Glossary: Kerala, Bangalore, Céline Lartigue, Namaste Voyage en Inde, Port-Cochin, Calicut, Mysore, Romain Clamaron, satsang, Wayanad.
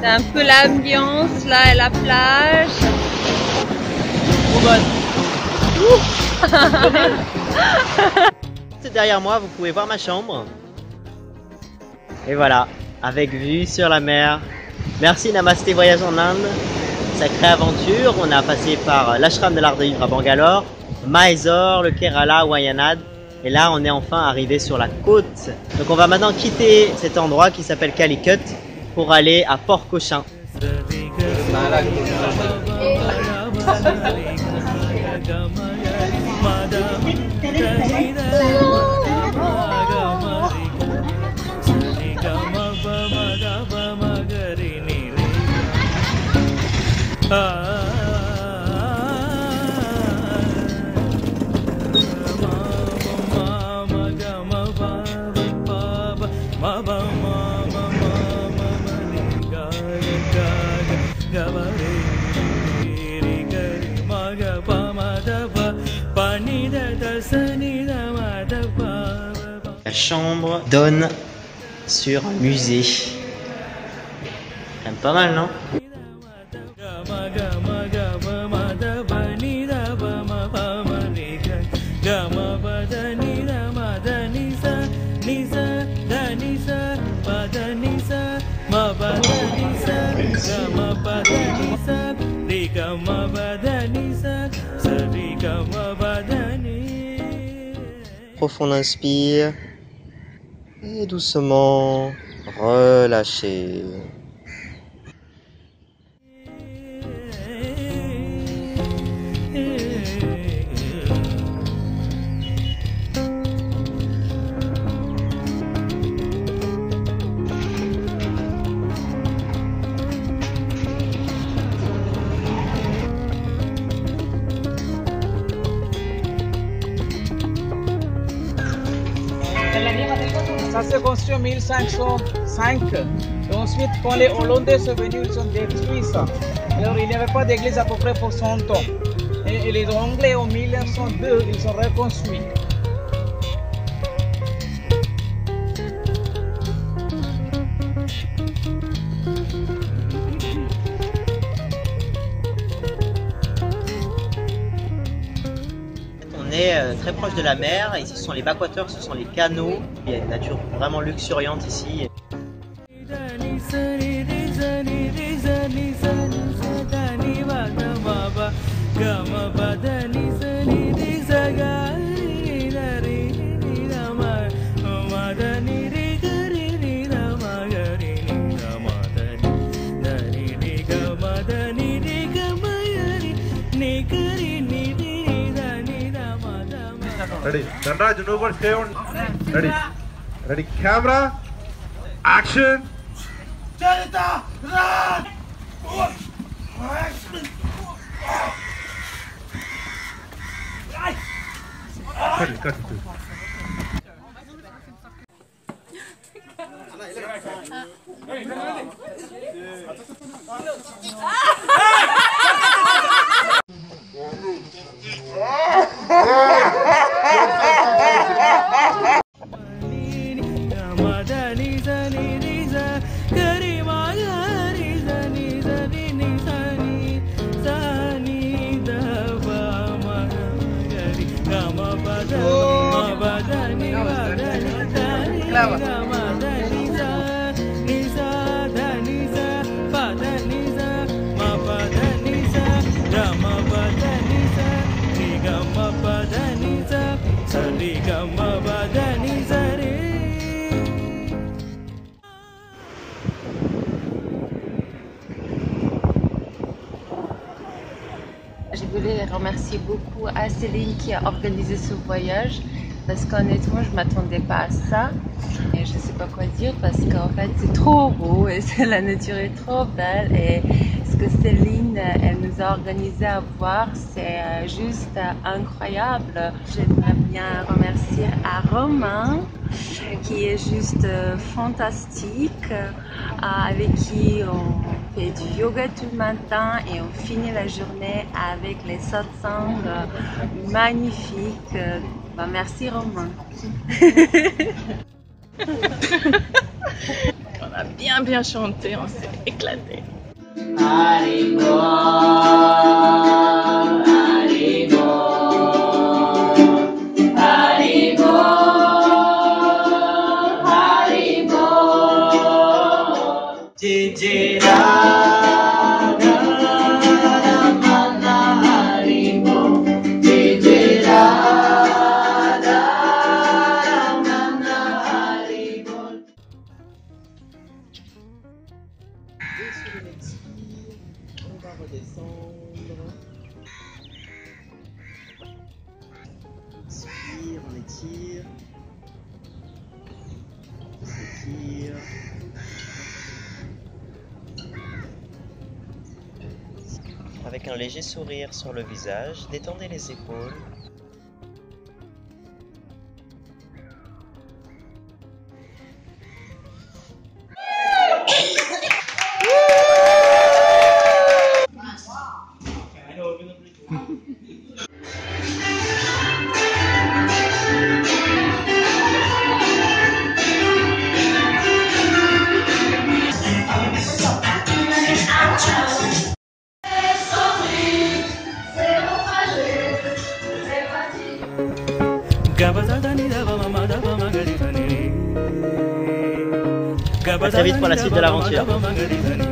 C'est un peu l'ambiance là et la plage. Trop bonne. C'est derrière moi, vous pouvez voir ma chambre. Et voilà, avec vue sur la mer. Merci Namaste Voyage en Inde. Sacrée aventure, on a passé par l'ashram de l'art de vivre à Bangalore, Mysore, le Kerala, Wayanad. Et là on est enfin arrivé sur la côte. Donc on va maintenant quitter cet endroit qui s'appelle Calicut pour aller à Port-Cochin. La chambre donne sur un musée. Quand même pas mal, non? Profonde inspire et doucement relâchez. Ça s'est construit en 1505 et ensuite quand les Hollandais sont venus, ils ont détruit ça. Alors il n'y avait pas d'église à peu près pour 100 ans. Et les Anglais en 1902, ils ont reconstruit. On est très proche de la mer, ici ce sont les backwaters, ce sont les canaux. Il y a une nature vraiment luxuriante ici. Ready, Dhanraj, Noble, stay on. Ready, ready, camera, action. Charita, run! Cut it, cut it. Je voulais remercier beaucoup à Céline qui a organisé ce voyage parce qu'honnêtement je ne m'attendais pas à ça et je ne sais pas quoi dire parce qu'en fait c'est trop beau et la nature est trop belle et ce que Céline elle nous a organisé à voir c'est juste incroyable. J'aimerais bien remercier à Romain qui est juste fantastique avec qui on fait du yoga tout le matin et on finit la journée avec les satsangs magnifiques. Ben, merci Romain. on a bien chanté, on s'est éclaté. Avec un léger sourire sur le visage, détendez les épaules. À très vite pour la suite de l'aventure.